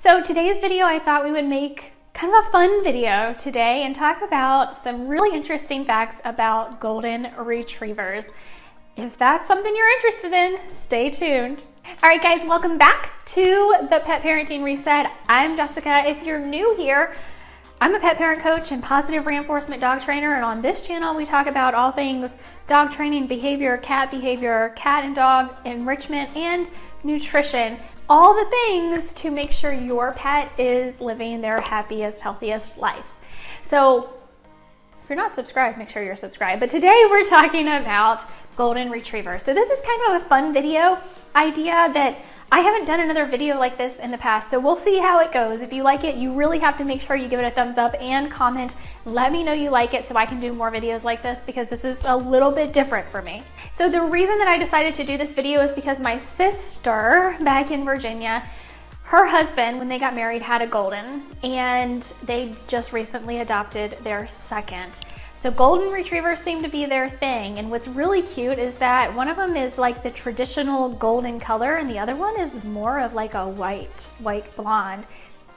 So today's video, I thought we would make kind of a fun video today and talk about some really interesting facts about golden retrievers. If that's something you're interested in, stay tuned. All right, guys, welcome back to the Pet Parenting Reset. I'm Jessica. If you're new here, I'm a pet parent coach and positive reinforcement dog trainer, and on this channel we talk about all things dog training, behavior, cat and dog enrichment, and nutrition. All the things to make sure your pet is living their happiest, healthiest life. So if you're not subscribed, make sure you're subscribed. But today we're talking about golden retrievers. So this is kind of a fun video idea that I haven't done another video like this in the past, so we'll see how it goes. If you like it, you really have to make sure you give it a thumbs up and comment. Let me know you like it so I can do more videos like this, because this is a little bit different for me. So the reason that I decided to do this video is because my sister back in Virginia, her husband, when they got married, had a golden, and they just recently adopted their second. So golden retrievers seem to be their thing, and what's really cute is that one of them is like the traditional golden color and the other one is more of like a white blonde.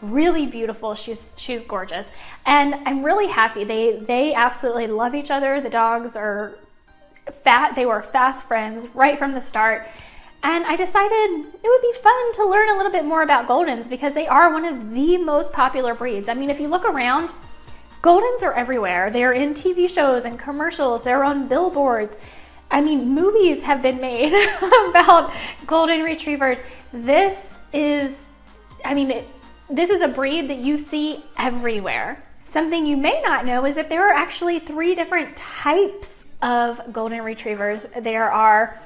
Really beautiful. She's gorgeous, and I'm really happy. They absolutely love each other. The dogs are fat. They were fast friends right from the start, and I decided it would be fun to learn a little bit more about goldens because they are one of the most popular breeds. I mean, if you look around, goldens are everywhere. They're in TV shows and commercials. They're on billboards. I mean, movies have been made about golden retrievers. This is, I mean, this is a breed that you see everywhere. Something you may not know is that there are actually three different types of golden retrievers. There are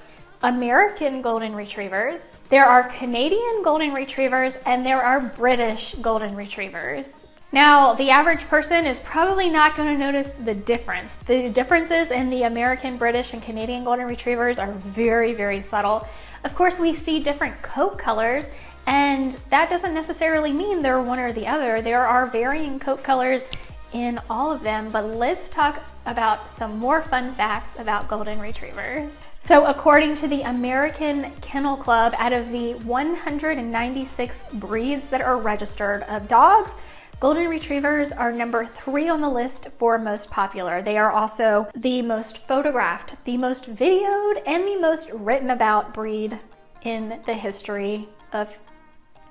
American golden retrievers, there are Canadian golden retrievers, and there are British golden retrievers. Now, the average person is probably not going to notice the difference. The differences in the American, British, and Canadian golden retrievers are very, very subtle. Of course, we see different coat colors, and that doesn't necessarily mean they're one or the other. There are varying coat colors in all of them, but let's talk about some more fun facts about golden retrievers. So according to the American Kennel Club, out of the 196 breeds that are registered of dogs, golden retrievers are number 3 on the list for most popular. They are also the most photographed, the most videoed, and the most written about breed in the history of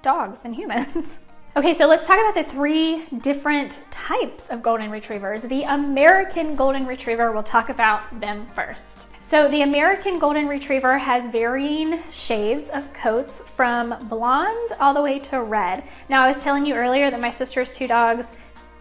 dogs and humans. Okay, so let's talk about the three different types of golden retrievers. The American golden retriever, we'll talk about them first. So the American golden retriever has varying shades of coats from blonde all the way to red. Now, I was telling you earlier that my sister's two dogs,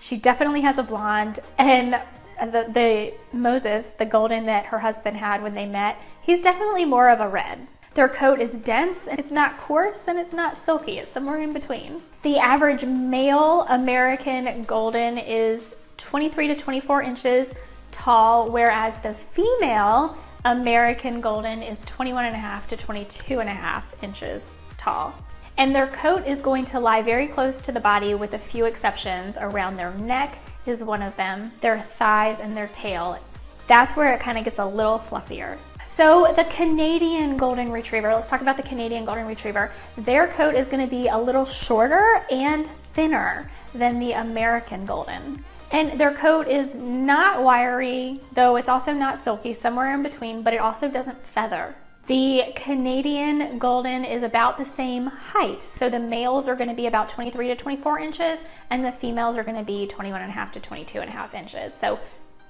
she definitely has a blonde, and the Moses, the golden that her husband had when they met, he's definitely more of a red. Their coat is dense, and it's not coarse, and it's not silky. It's somewhere in between. The average male American golden is 23 to 24 inches tall, whereas the female American golden is 21.5 to 22.5 inches tall. And their coat is going to lie very close to the body, with a few exceptions. Around their neck is one of them, their thighs, and their tail. That's where it kind of gets a little fluffier. So the Canadian golden retriever, let's talk about the Canadian golden retriever. Their coat is going to be a little shorter and thinner than the American golden. And their coat is not wiry, though it's also not silky, somewhere in between, but it also doesn't feather. The Canadian golden is about the same height. So the males are gonna be about 23 to 24 inches, and the females are gonna be 21.5 to 22.5 inches. So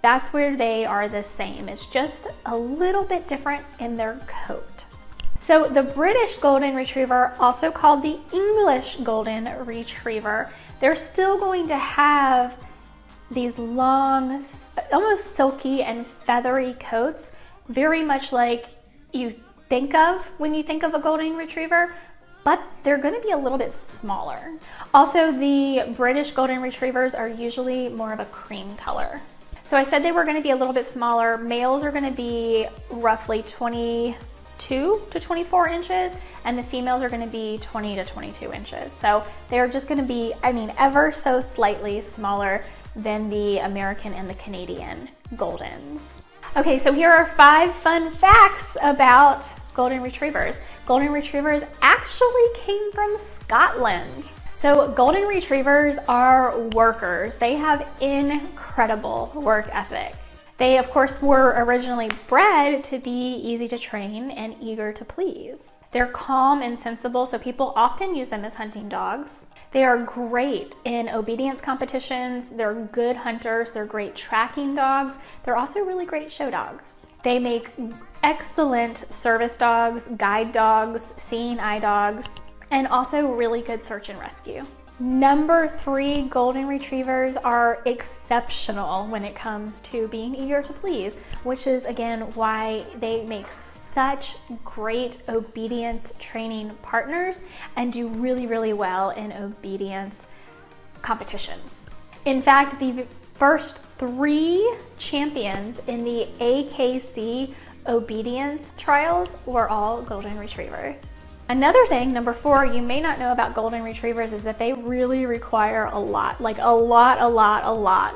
that's where they are the same. It's just a little bit different in their coat. So the British golden retriever, also called the English golden retriever, they're still going to have these long, almost silky and feathery coats, very much like you think of when you think of a golden retriever, but they're going to be a little bit smaller. Also, the British golden retrievers are usually more of a cream color. So I said they were going to be a little bit smaller. Males are going to be roughly 22 to 24 inches, and the females are going to be 20 to 22 inches. So they're just going to be, I mean, ever so slightly smaller than the American and the Canadian goldens. Okay, so here are 5 fun facts about golden retrievers. Golden retrievers actually came from Scotland. So golden retrievers are workers. They have incredible work ethic. They, of course, were originally bred to be easy to train and eager to please. They're calm and sensible, so people often use them as hunting dogs. They are great in obedience competitions. They're good hunters. They're great tracking dogs. They're also really great show dogs. They make excellent service dogs, guide dogs, seeing eye dogs, and also really good search and rescue. Number 3, golden retrievers are exceptional when it comes to being eager to please, which is again why they make such great obedience training partners and do really, really well in obedience competitions. In fact, the first 3 champions in the AKC obedience trials were all golden retrievers. Another thing, number 4, you may not know about golden retrievers is that they really require a lot, like a lot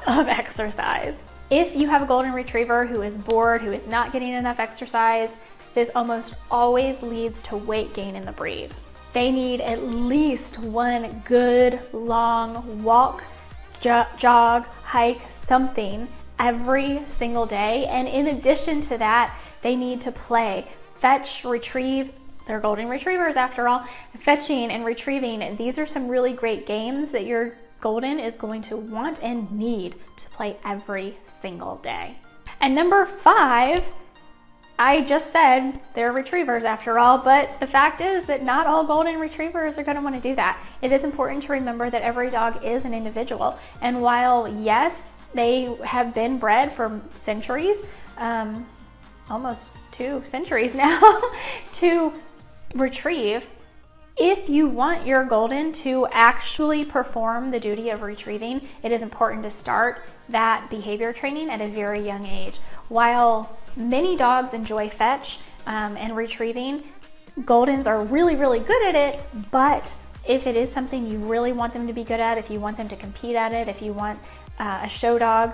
of exercise. If you have a golden retriever who is bored, who is not getting enough exercise, this almost always leads to weight gain in the breed. They need at least one good long walk, jog, hike, something every single day. And in addition to that, they need to play, fetch, retrieve. They're golden retrievers after all. Fetching and retrieving, and these are some really great games that your golden is going to want and need to play every single day. And number 5, I just said they're retrievers after all, but the fact is that not all golden retrievers are going to want to do that. It is important to remember that every dog is an individual, and while yes, they have been bred for centuries, almost 2 centuries now, to retrieve. If you want your golden to actually perform the duty of retrieving, it is important to start that behavior training at a very young age. While many dogs enjoy fetch and retrieving, goldens are really, really good at it, but if it is something you really want them to be good at, if you want them to compete at it, if you want a show dog,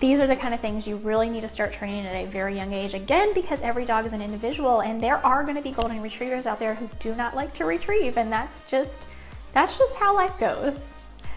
these are the kind of things you really need to start training at a very young age, again, because every dog is an individual, and there are going to be golden retrievers out there who do not like to retrieve, and that's just how life goes.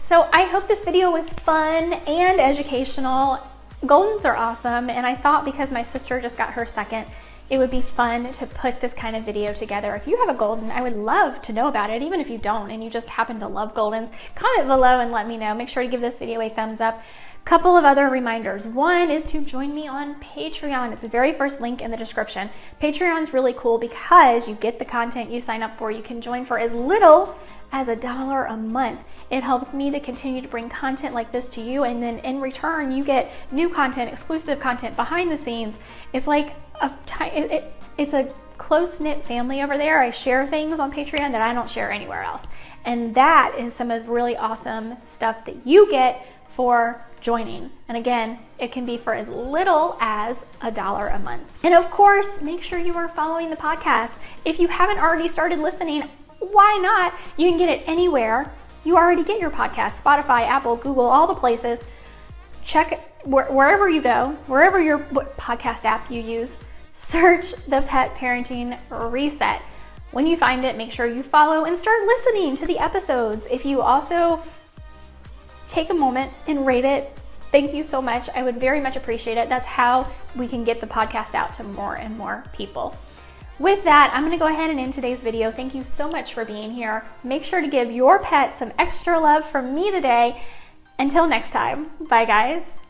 So I hope this video was fun and educational. Goldens are awesome, and I thought because my sister just got her second, it would be fun to put this kind of video together. If you have a golden, I would love to know about it. Even if you don't and you just happen to love goldens, comment below and let me know. Make sure to give this video a thumbs up. Couple of other reminders. One is to join me on Patreon. It's the very first link in the description. Patreon's really cool because you get the content you sign up for. You can join for as little as $1 a month. It helps me to continue to bring content like this to you, and then in return you get new content, exclusive content, behind the scenes. It's like it's a close-knit family over there. I share things on Patreon that I don't share anywhere else, and that is some of the really awesome stuff that you get for joining. And again, it can be for as little as $1 a month. And of course, make sure you are following the podcast. If you haven't already started listening, why not? You can get it anywhere you already get your podcast. Spotify, Apple, Google, all the places. Check wherever you go, wherever your podcast app you use, search the Pet Parenting Reset. When you find it, make sure you follow and start listening to the episodes. If you also take a moment and rate it, thank you so much. I would very much appreciate it. That's how we can get the podcast out to more and more people. With that, I'm going to go ahead and end today's video. Thank you so much for being here. Make sure to give your pet some extra love from me today. Until next time, bye guys.